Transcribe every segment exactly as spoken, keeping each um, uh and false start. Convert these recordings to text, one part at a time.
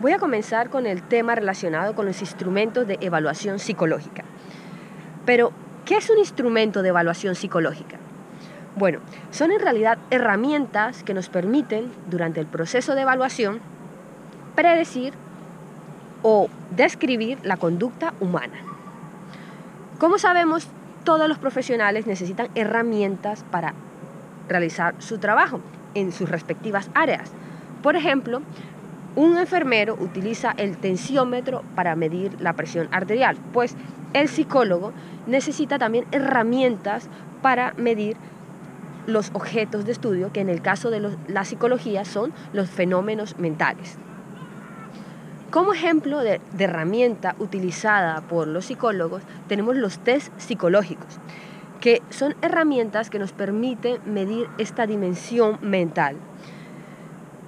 Voy a comenzar con el tema relacionado con los instrumentos de evaluación psicológica. Pero, ¿qué es un instrumento de evaluación psicológica? Bueno, son en realidad herramientas que nos permiten, durante el proceso de evaluación, predecir o describir la conducta humana. Como sabemos, todos los profesionales necesitan herramientas para realizar su trabajo en sus respectivas áreas. Por ejemplo, un enfermero utiliza el tensiómetro para medir la presión arterial, pues el psicólogo necesita también herramientas para medir los objetos de estudio, que en el caso de los, la psicología son los fenómenos mentales. Como ejemplo de, de herramienta utilizada por los psicólogos, tenemos los test psicológicos, que son herramientas que nos permiten medir esta dimensión mental.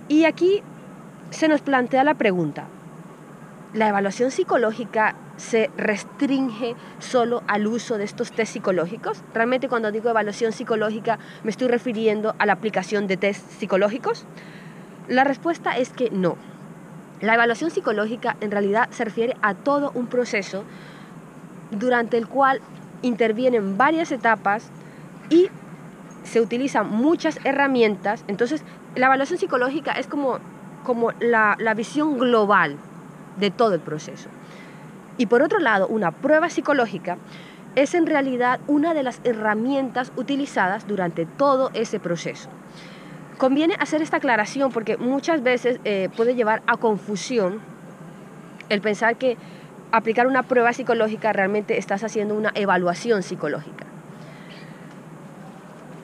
Y aquí se nos plantea la pregunta, ¿la evaluación psicológica se restringe solo al uso de estos test psicológicos? ¿Realmente cuando digo evaluación psicológica me estoy refiriendo a la aplicación de test psicológicos? La respuesta es que no. La evaluación psicológica en realidad se refiere a todo un proceso durante el cual intervienen varias etapas y se utilizan muchas herramientas. Entonces, la evaluación psicológica es como, como la, la visión global de todo el proceso. Y por otro lado, una prueba psicológica es en realidad una de las herramientas utilizadas durante todo ese proceso. Conviene hacer esta aclaración porque muchas veces eh, puede llevar a confusión el pensar que aplicar una prueba psicológica realmente estás haciendo una evaluación psicológica.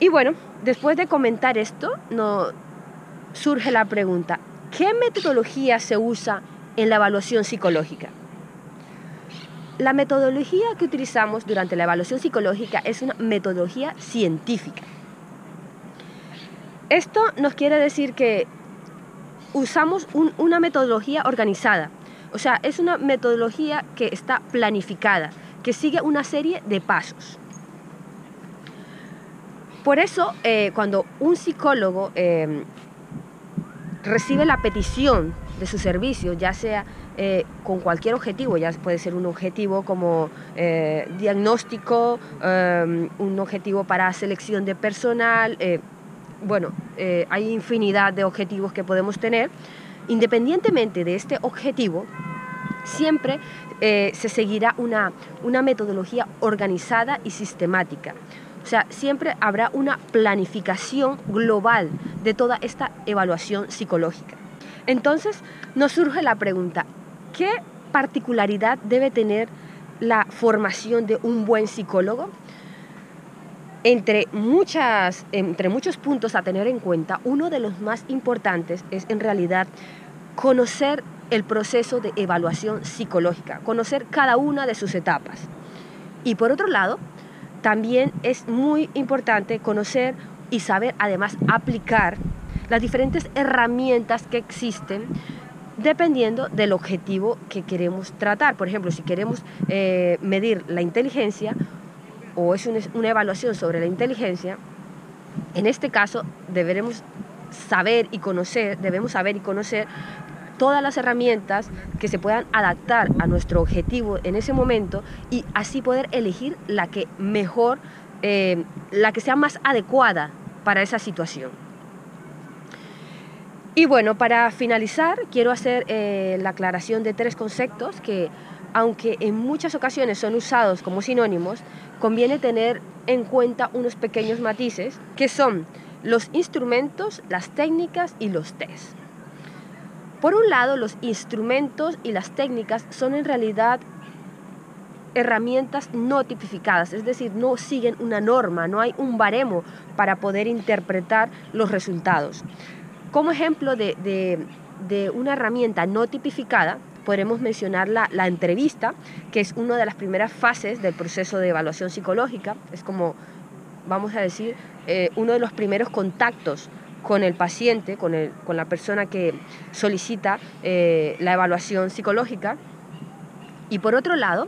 Y bueno, después de comentar esto, nos surge la pregunta, ¿qué metodología se usa en la evaluación psicológica? La metodología que utilizamos durante la evaluación psicológica es una metodología científica. Esto nos quiere decir que usamos un, una metodología organizada, o sea, es una metodología que está planificada, que sigue una serie de pasos. Por eso, eh, cuando un psicólogo eh, recibe la petición de su servicio, ya sea Eh, con cualquier objetivo, ya puede ser un objetivo como eh, diagnóstico, eh, un objetivo para selección de personal, eh, bueno, eh, hay infinidad de objetivos que podemos tener. Independientemente de este objetivo, siempre eh, se seguirá una, una metodología organizada y sistemática. O sea, siempre habrá una planificación global de toda esta evaluación psicológica. Entonces, nos surge la pregunta, ¿qué particularidad debe tener la formación de un buen psicólogo? Entre, muchas, entre muchos puntos a tener en cuenta, uno de los más importantes es en realidad conocer el proceso de evaluación psicológica, conocer cada una de sus etapas. Y por otro lado, también es muy importante conocer y saber además aplicar las diferentes herramientas que existen dependiendo del objetivo que queremos tratar. Por ejemplo, si queremos eh, medir la inteligencia o es una, una evaluación sobre la inteligencia, en este caso deberemos saber y conocer, debemos saber y conocer todas las herramientas que se puedan adaptar a nuestro objetivo en ese momento y así poder elegir la que mejor, eh, la que sea más adecuada para esa situación. Y bueno, para finalizar, quiero hacer eh, la aclaración de tres conceptos que, aunque en muchas ocasiones son usados como sinónimos, conviene tener en cuenta unos pequeños matices, que son los instrumentos, las técnicas y los test. Por un lado, los instrumentos y las técnicas son en realidad herramientas no tipificadas, es decir, no siguen una norma, no hay un baremo para poder interpretar los resultados. Como ejemplo de, de, de una herramienta no tipificada, podremos mencionar la, la entrevista, que es una de las primeras fases del proceso de evaluación psicológica. Es como, vamos a decir, eh, uno de los primeros contactos con el paciente, con, el, con la persona que solicita eh, la evaluación psicológica. Y por otro lado,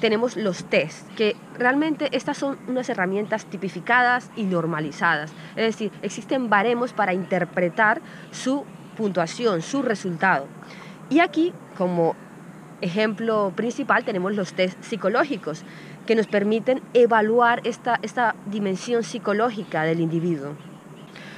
tenemos los test, que realmente estas son unas herramientas tipificadas y normalizadas. Es decir, existen baremos para interpretar su puntuación, su resultado. Y aquí, como ejemplo principal, tenemos los test psicológicos, que nos permiten evaluar esta, esta dimensión psicológica del individuo.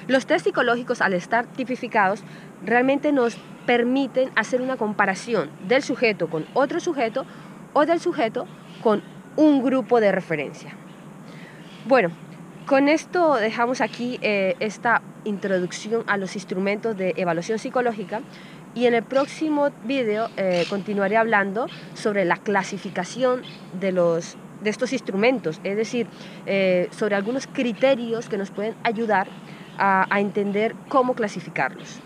Los test psicológicos, al estar tipificados, realmente nos permiten hacer una comparación del sujeto con otro sujeto o del sujeto con un grupo de referencia. Bueno, con esto dejamos aquí eh, esta introducción a los instrumentos de evaluación psicológica, y en el próximo video eh, continuaré hablando sobre la clasificación de los de estos instrumentos, es decir, eh, sobre algunos criterios que nos pueden ayudar a, a entender cómo clasificarlos.